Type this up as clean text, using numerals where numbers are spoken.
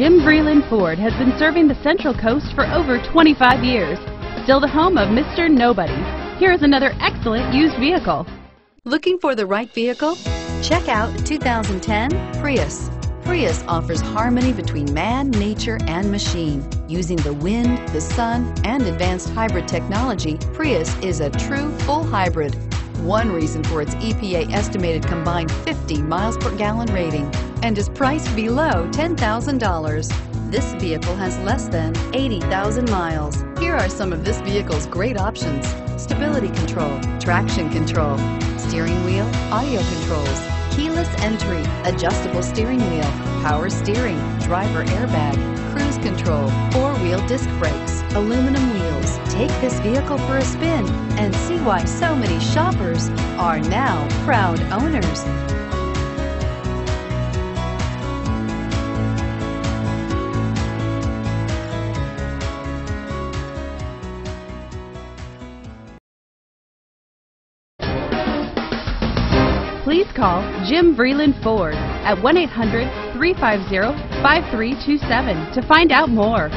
Jim Vreeland Ford has been serving the Central Coast for over 25 years. Still the home of Mr. Nobody. Here is another excellent used vehicle. Looking for the right vehicle? Check out 2010 Prius. Prius offers harmony between man, nature, and machine. Using the wind, the sun, and advanced hybrid technology, Prius is a true full hybrid. One reason for its EPA estimated combined 50 miles per gallon rating, and is priced below $10,000. This vehicle has less than 80,000 miles. Here are some of this vehicle's great options: stability control, traction control, steering wheel audio controls, keyless entry, adjustable steering wheel, power steering, driver airbag, cruise control, four-wheel disc brakes, aluminum wheels. Take this vehicle for a spin and see why so many shoppers are now proud owners. Please call Jim Vreeland Ford at 1-800-350-5327 to find out more.